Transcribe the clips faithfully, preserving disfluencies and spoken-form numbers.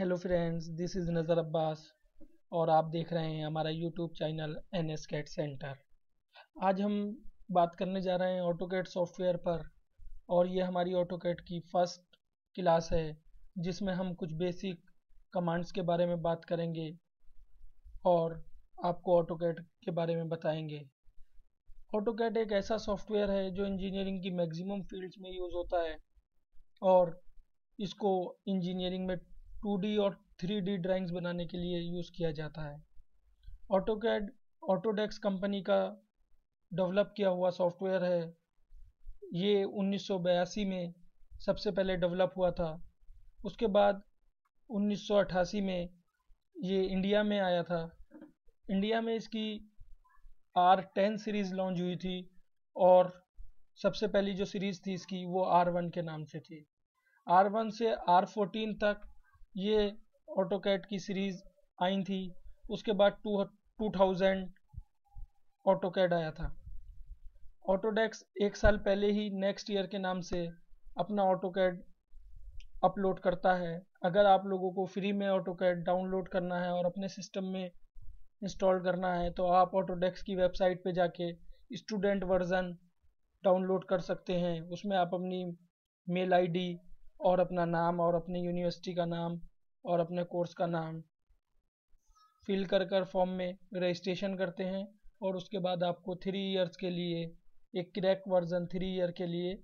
Hello friends, this is नज़र अब्बास और आप देख रहे हैं हमारा YouTube channel NS CAD centre. आज हम बात करने जा रहे हैं ऑटोकैड सॉफ्टवेयर पर और ये हमारी ऑटोकैड की फर्स्ट क्लास है जिसमें हम कुछ बेसिक कमांड्स के बारे में बात करेंगे और आपको ऑटोकैड के बारे में बताएंगे। ऑटोकैड एक ऐसा सॉफ्टवेयर है जो इंजीनियरिंग की मैक्सिमम फील्ड्स में यूज़ होता है और इसको इंजीनियरिंग में टू डी और थ्री डी ड्राइंग्स बनाने के लिए यूज़ किया जाता है। ऑटोकैड ऑटोडेस्क कंपनी का डेवलप किया हुआ सॉफ्टवेयर है। ये उन्नीस सौ बयासी में सबसे पहले डेवलप हुआ था, उसके बाद उन्नीस सौ अट्ठासी में ये इंडिया में आया था। इंडिया में इसकी आर टेन सीरीज़ लॉन्च हुई थी और सबसे पहली जो सीरीज़ थी इसकी वो आर वन के नाम से थी। आर वन से आर फोर्टीन तक ये ऑटोकैड की सीरीज़ आई थी। उसके बाद टू टू थाउजेंड ऑटोकैड आया था। ऑटोडेस्क एक साल पहले ही नेक्स्ट ईयर के नाम से अपना ऑटोकैड अपलोड करता है। अगर आप लोगों को फ्री में ऑटोकैड डाउनलोड करना है और अपने सिस्टम में इंस्टॉल करना है तो आप ऑटोडेस्क की वेबसाइट पे जाके स्टूडेंट वर्जन डाउनलोड कर सकते हैं। उसमें आप अपनी मेल आई डी और अपना नाम और अपने यूनिवर्सिटी का नाम और अपने कोर्स का नाम फिल कर कर फॉर्म में रजिस्ट्रेशन करते हैं और उसके बाद आपको थ्री इयर्स के लिए एक क्रैक वर्जन थ्री ईयर के लिए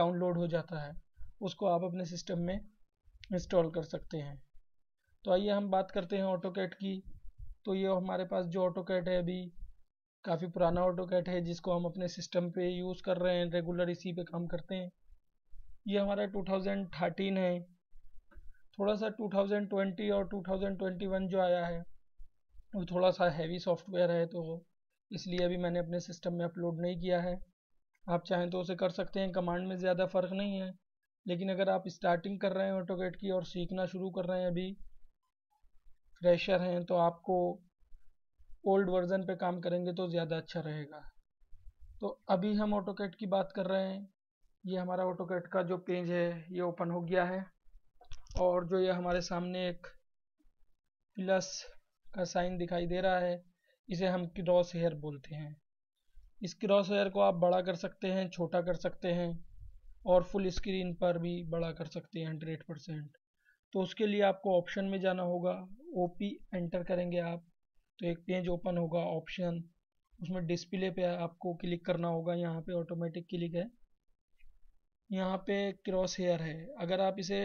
डाउनलोड हो जाता है। उसको आप अपने सिस्टम में इंस्टॉल कर सकते हैं। तो आइए हम बात करते हैं ऑटोकैड की। तो ये हमारे पास जो ऑटोकैड है अभी काफ़ी पुराना ऑटोकैड है जिसको हम अपने सिस्टम पे यूज़ कर रहे हैं, रेगुलर इसी पे काम करते हैं। ये हमारा टू थाउजेंड थर्टीन है। थोड़ा सा टू थाउजेंड ट्वेंटी और टू थाउजेंड ट्वेंटी वन जो आया है वो थोड़ा सा हैवी सॉफ्टवेयर है तो इसलिए अभी मैंने अपने सिस्टम में अपलोड नहीं किया है। आप चाहें तो उसे कर सकते हैं, कमांड में ज़्यादा फ़र्क नहीं है। लेकिन अगर आप स्टार्टिंग कर रहे हैं ऑटोकैड की और सीखना शुरू कर रहे हैं, अभी फ्रेशर हैं, तो आपको ओल्ड वर्जन पे काम करेंगे तो ज़्यादा अच्छा रहेगा। तो अभी हम ऑटोकैड की बात कर रहे हैं। ये हमारा ऑटोकैड का जो पेज है ये ओपन हो गया है और जो ये हमारे सामने एक प्लस का साइन दिखाई दे रहा है इसे हम क्रॉस हेयर बोलते हैं। इस क्रॉस हेयर को आप बड़ा कर सकते हैं, छोटा कर सकते हैं और फुल स्क्रीन पर भी बड़ा कर सकते हैं हंड्रेड परसेंट। तो उसके लिए आपको ऑप्शन में जाना होगा, ओ पी एंटर करेंगे आप तो एक पेज ओपन होगा, ऑप्शन, उसमें डिस्प्ले पे आपको क्लिक करना होगा। यहाँ पे ऑटोमेटिक क्लिक है, यहाँ पे क्रॉस हेयर है। अगर आप इसे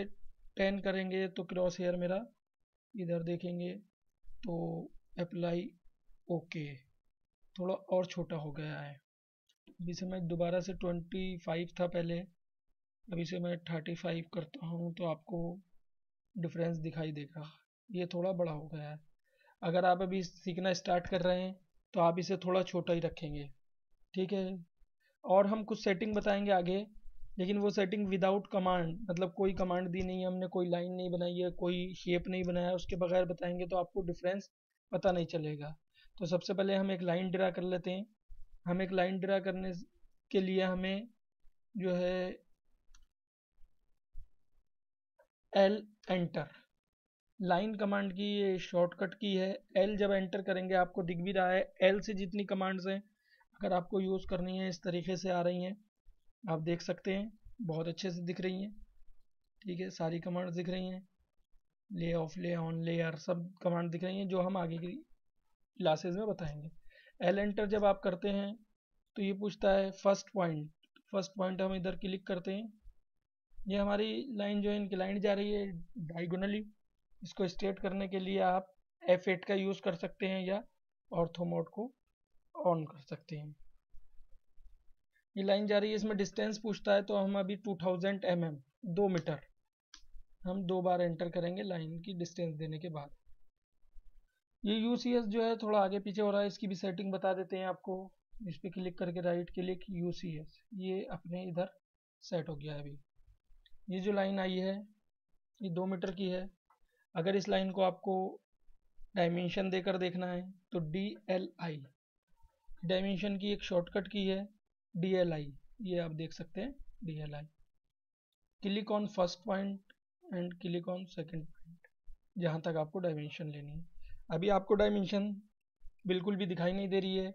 टेन करेंगे तो क्रॉस हेयर मेरा इधर देखेंगे तो अप्लाई ओके, थोड़ा और छोटा हो गया है। अभी से मैं दोबारा से ट्वेंटी फाइव था पहले, अभी से मैं थर्टी फाइव करता हूँ तो आपको डिफरेंस दिखाई देगा, ये थोड़ा बड़ा हो गया है। अगर आप अभी सीखना स्टार्ट कर रहे हैं तो आप इसे थोड़ा छोटा ही रखेंगे, ठीक है। और हम कुछ सेटिंग बताएंगे आगे, लेकिन वो सेटिंग विदाउट कमांड, मतलब कोई कमांड दी नहीं है हमने, कोई लाइन नहीं बनाई है, कोई शेप नहीं बनाया, उसके बगैर बताएंगे तो आपको डिफरेंस पता नहीं चलेगा। तो सबसे पहले हम एक लाइन ड्रा कर लेते हैं। हम एक लाइन ड्रा करने के लिए हमें जो है एल एंटर, लाइन कमांड की ये शॉर्टकट की है। एल जब एंटर करेंगे आपको दिख भी रहा है, एल से जितनी कमांड्स हैं अगर आपको यूज़ करनी है इस तरीके से आ रही हैं, आप देख सकते हैं बहुत अच्छे से दिख रही हैं, ठीक है। सारी कमांड दिख रही हैं, ले ऑफ, ले ऑन, लेयर, सब कमांड दिख रही हैं जो हम आगे की क्लासेस में बताएंगे। एल एंटर जब आप करते हैं तो ये पूछता है फर्स्ट पॉइंट। फर्स्ट पॉइंट हम इधर क्लिक करते हैं। ये हमारी लाइन जो है इंक्लाइंड जा रही है डायगोनली, इसको स्ट्रेट करने के लिए आप एफ एट का यूज़ कर सकते हैं या ऑर्थो मोड को ऑन कर सकते हैं। ये लाइन जा रही है, इसमें डिस्टेंस पूछता है तो हम अभी टू थाउजेंड एम एम, दो मीटर, हम दो बार एंटर करेंगे लाइन की डिस्टेंस देने के बाद। ये यू सी एस जो है थोड़ा आगे पीछे हो रहा है, इसकी भी सेटिंग बता देते हैं आपको। इस पर क्लिक करके right click, U C S, ये अपने इधर सेट हो गया है। अभी ये जो लाइन आई है ये दो मीटर की है। अगर इस लाइन को आपको डायमेंशन देकर देखना है तो डी एल आई, डायमेंशन की एक शॉर्टकट की है डी एल आई, ये आप देख सकते हैं D L I. Click on first point and click on second point. जहाँ तक आपको डायमेंशन लेनी है। अभी आपको डायमेंशन बिल्कुल भी दिखाई नहीं दे रही है,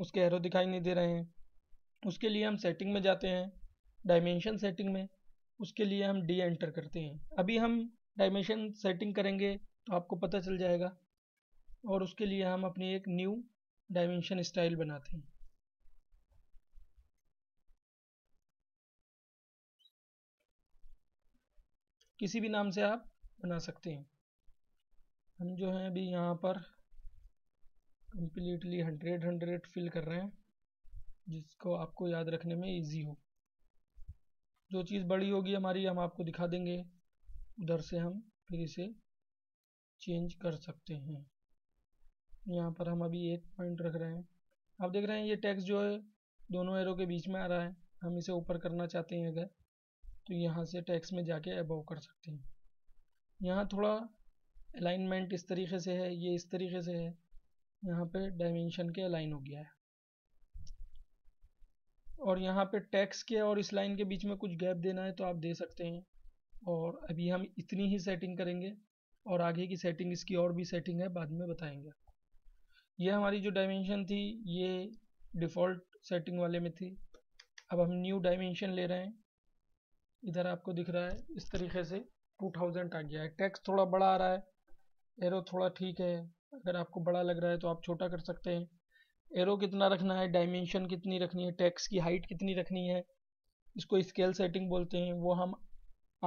उसके एरो दिखाई नहीं दे रहे हैं, उसके लिए हम सेटिंग में जाते हैं, डायमेंशन सेटिंग में, उसके लिए हम डी एंटर करते हैं। अभी हम डायमेंशन सेटिंग करेंगे तो आपको पता चल जाएगा, और उसके लिए हम अपनी एक न्यू डायमेंशन स्टाइल बनाते हैं। किसी भी नाम से आप बना सकते हैं। हम जो है अभी यहाँ पर कम्प्लीटली हंड्रेड हंड्रेड फिल कर रहे हैं, जिसको आपको याद रखने में इजी हो। जो चीज़ बड़ी होगी हमारी हम आपको दिखा देंगे, उधर से हम फिर इसे चेंज कर सकते हैं। यहाँ पर हम अभी एक पॉइंट रख रहे हैं। आप देख रहे हैं ये टेक्स्ट जो है दोनों एरो के बीच में आ रहा है। हम इसे ऊपर करना चाहते हैं अगर, तो यहाँ से टेक्स्ट में जाके अबव कर सकते हैं। यहाँ थोड़ा अलाइनमेंट इस तरीके से है, ये इस तरीके से है, यहाँ पे डायमेंशन के अलाइन हो गया है। और यहाँ पे टेक्स्ट के और इस लाइन के बीच में कुछ गैप देना है तो आप दे सकते हैं। और अभी हम इतनी ही सेटिंग करेंगे, और आगे की सेटिंग इसकी और भी सेटिंग है, बाद में बताएंगे। ये हमारी जो डायमेंशन थी ये डिफ़ॉल्ट सेटिंग वाले में थी। अब हम न्यू डायमेंशन ले रहे हैं। इधर आपको दिख रहा है इस तरीके से टू थाउज़ेंड आ गया है। टेक्स्ट थोड़ा बड़ा आ रहा है, एरो थोड़ा ठीक है, अगर आपको बड़ा लग रहा है तो आप छोटा कर सकते हैं। एरो कितना रखना है, डायमेंशन कितनी रखनी है, टेक्स्ट की हाइट कितनी रखनी है, इसको स्केल सेटिंग बोलते हैं, वो हम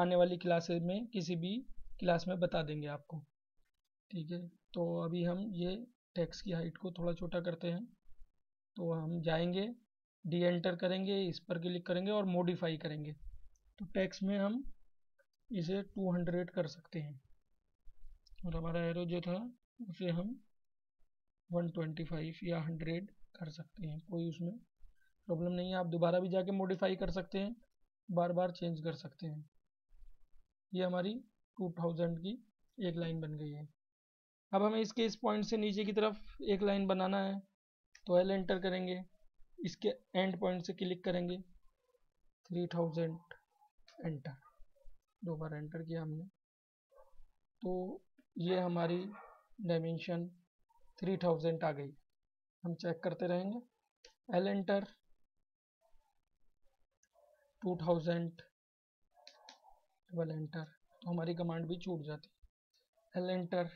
आने वाली क्लासेस में किसी भी क्लास में बता देंगे आपको, ठीक है। तो अभी हम ये टेक्स्ट की हाइट को थोड़ा छोटा करते हैं। तो हम जाएंगे, डी एंटर करेंगे, इस पर क्लिक करेंगे और मॉडिफाई करेंगे। तो टेक्स्ट में हम इसे टू हंड्रेड कर सकते हैं, और हमारा एरो जो था उसे हम वन ट्वेंटी फाइव या हंड्रेड कर सकते हैं, कोई उसमें प्रॉब्लम नहीं है। आप दोबारा भी जाके मॉडिफाई कर सकते हैं, बार बार चेंज कर सकते हैं। ये हमारी टू थाउज़ेंड की एक लाइन बन गई है। अब हमें इसके इस पॉइंट से नीचे की तरफ एक लाइन बनाना है, तो एल एंटर करेंगे, इसके एंड पॉइंट से क्लिक करेंगे, थ्री थाउज़ेंड एंटर, दो बार एंटर किया हमने। तो ये हमारी डायमेंशन थ्री थाउज़ेंड आ गई। हम चेक करते रहेंगे, L enter, two thousand, double enter, तो हमारी कमांड भी छूट जाती है। एल एंटर,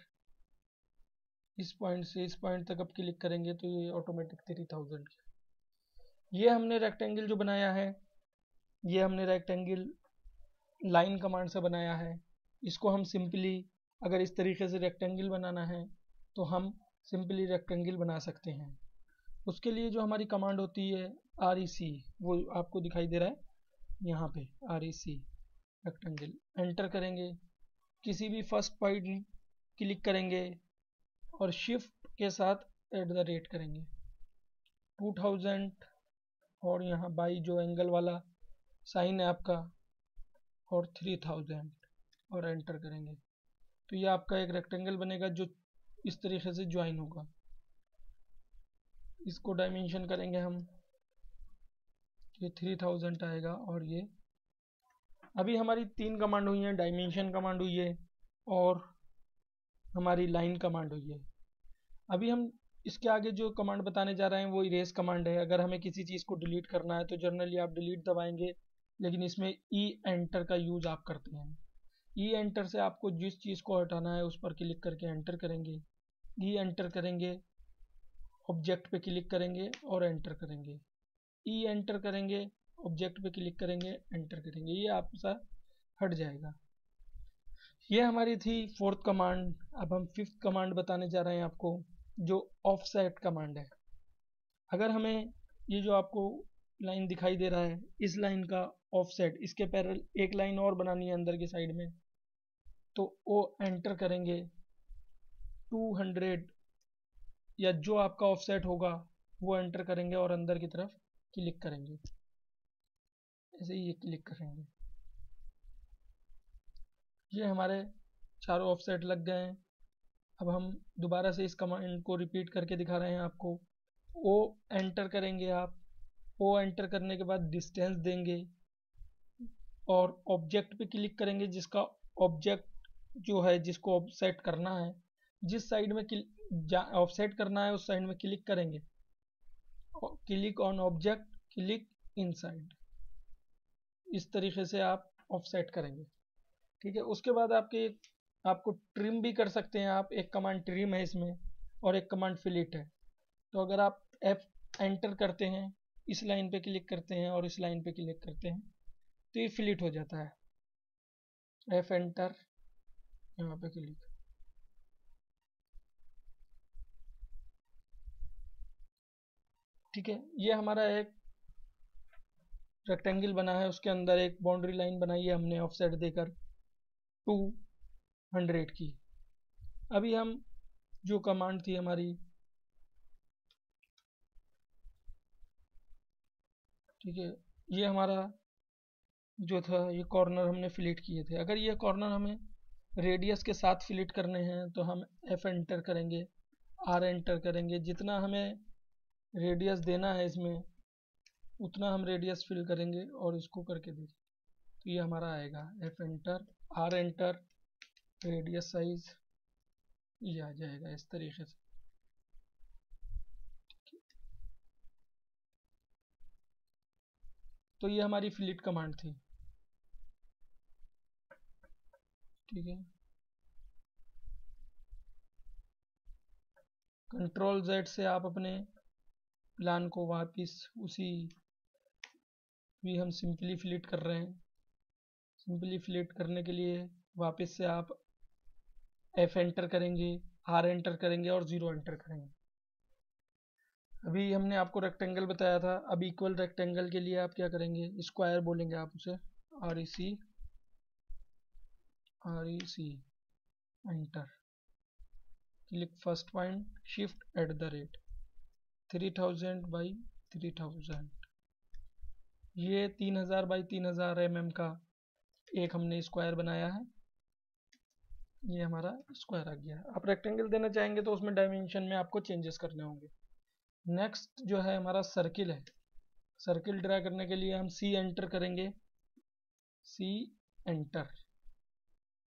इस पॉइंट से इस पॉइंट तक आप क्लिक करेंगे तो ये ऑटोमेटिक थ्री थाउज़ेंड की। ये हमने रेक्टेंगल जो बनाया है, ये हमने रेक्टेंगल लाइन कमांड से बनाया है। इसको हम सिंपली, अगर इस तरीके से रेक्टेंगल बनाना है तो हम सिंपली रेक्टेंगल बना सकते हैं। उसके लिए जो हमारी कमांड होती है आर ई सी, वो आपको दिखाई दे रहा है यहाँ पे, R E C rectangle enter करेंगे, किसी भी फर्स्ट पॉइंट क्लिक करेंगे और शिफ्ट के साथ एट द रेट करेंगे, टू थाउज़ेंड, और यहाँ बाई जो एंगल वाला साइन है आपका, और थ्री थाउज़ेंड, और एंटर करेंगे। तो ये आपका एक रेक्टेंगल बनेगा जो इस तरीके से ज्वाइन होगा। इसको डायमेंशन करेंगे हम, ये थ्री थाउज़ेंड आएगा। और ये अभी हमारी तीन कमांड हुई है, डायमेंशन कमांड हुई है और हमारी लाइन कमांड हुई है। अभी हम इसके आगे जो कमांड बताने जा रहे हैं वो इरेज कमांड है। अगर हमें किसी चीज़ को डिलीट करना है तो जनरली आप डिलीट दबाएंगे, लेकिन इसमें ई एंटर का यूज़ आप करते हैं। ई एंटर से आपको जिस चीज़ को हटाना है उस पर क्लिक करके एंटर करेंगे, ई एंटर करेंगे, ऑब्जेक्ट पे क्लिक करेंगे और एंटर करेंगे, ई एंटर करेंगे, ऑब्जेक्ट पे क्लिक करेंगे, एंटर करेंगे, ये आपका हट जाएगा। ये हमारी थी फोर्थ कमांड। अब हम फिफ्थ कमांड बताने जा रहे हैं आपको, जो ऑफसेट कमांड है। अगर हमें ये जो आपको लाइन दिखाई दे रहा है, इस लाइन का ऑफसेट, इसके पैरेलल एक लाइन और बनानी है अंदर की साइड में, तो ओ एंटर करेंगे, टू हंड्रेड या जो आपका ऑफसेट होगा वो एंटर करेंगे और अंदर की तरफ क्लिक करेंगे, ऐसे ही ये क्लिक करेंगे। ये हमारे चारों ऑफसेट लग गए हैं। अब हम दोबारा से इस कमांड को रिपीट करके दिखा रहे हैं आपको। ओ एंटर करेंगे आप, ओ एंटर करने के बाद डिस्टेंस देंगे और ऑब्जेक्ट पे क्लिक करेंगे, जिसका ऑब्जेक्ट जो है जिसको ऑफसेट करना है, जिस साइड में ऑफसेट करना है उस साइड में क्लिक करेंगे, click on object, click inside, इस तरीके से आप ऑफसेट करेंगे। ठीक है, उसके बाद आपके आपको ट्रिम भी कर सकते हैं आप, एक कमांड ट्रिम है इसमें और एक कमांड फिलेट है। तो अगर आप एफ एंटर करते हैं, इस लाइन पे क्लिक करते हैं और इस लाइन पे क्लिक करते हैं तो ये फिलेट हो जाता है। एफ एंटर, यहाँ पे क्लिक, ठीक है। ये हमारा एक रेक्टेंगल बना है, उसके अंदर एक बाउंड्री लाइन बनाई है हमने ऑफसेट देकर टू हंड्रेड की। अभी हम जो कमांड थी हमारी, ठीक है, ये हमारा जो था ये कॉर्नर हमने फिलेट किए थे। अगर ये कॉर्नर हमें रेडियस के साथ फिलेट करने हैं तो हम एफ एंटर करेंगे, आर एंटर करेंगे, जितना हमें रेडियस देना है इसमें उतना हम रेडियस फिल करेंगे और इसको करके देंगे तो ये हमारा आएगा। F enter, R enter, radius size, ये आ जाएगा इस तरीके से। तो ये हमारी फिलेट कमांड थी, ठीक है। कंट्रोल जेड से आप अपने प्लान को वापस उसी, भी हम सिंपली फिलेट कर रहे हैं, सिंपली फिलेट करने के लिए वापस से आप एफ एंटर करेंगे, आर एंटर करेंगे और ज़ीरो एंटर करेंगे। अभी हमने आपको रेक्टेंगल बताया था, अब इक्वल रेक्टेंगल के लिए आप क्या करेंगे, स्क्वायर बोलेंगे आप उसे, R E C, R E C, enter, click first point, shift, at the rate three thousand by three thousand, ये तीन हजार बाई तीन हजार एम एम का एक हमने स्क्वायर बनाया है। ये हमारा स्क्वायर आ गया। आप रेक्टेंगल देना चाहेंगे तो उसमें डायमेंशन में आपको चेंजेस करने होंगे। नेक्स्ट जो है हमारा सर्किल है। सर्किल ड्रा करने के लिए हम सी एंटर करेंगे, C enter,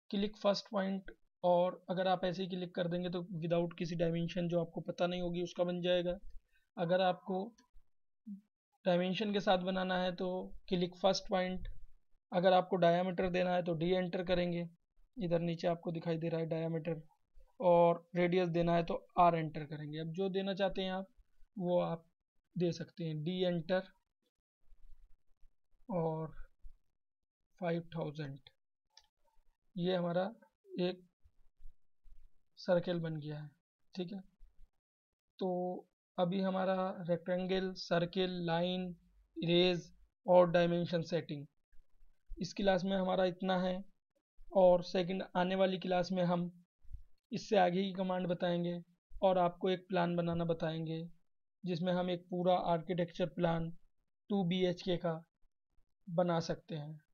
click first point, और अगर आप ऐसे ही क्लिक कर देंगे तो विदाउट किसी डायमेंशन जो आपको पता नहीं होगी उसका बन जाएगा। अगर आपको डायमेंशन के साथ बनाना है तो क्लिक फर्स्ट पॉइंट, अगर आपको डायामीटर देना है तो डी एंटर करेंगे, इधर नीचे आपको दिखाई दे रहा है डायामीटर, और रेडियस देना है तो आर एंटर करेंगे। अब जो देना चाहते हैं आप वो आप दे सकते हैं, डी एंटर और फाइव थाउजेंड। ये हमारा एक सर्कल बन गया है, ठीक है। तो अभी हमारा रेक्टेंगल, सर्किल, लाइन, इरेज और डायमेंशन सेटिंग, इस क्लास में हमारा इतना है। और सेकंड आने वाली क्लास में हम इससे आगे की कमांड बताएंगे और आपको एक प्लान बनाना बताएंगे जिसमें हम एक पूरा architecture plan two B H K का बना सकते हैं।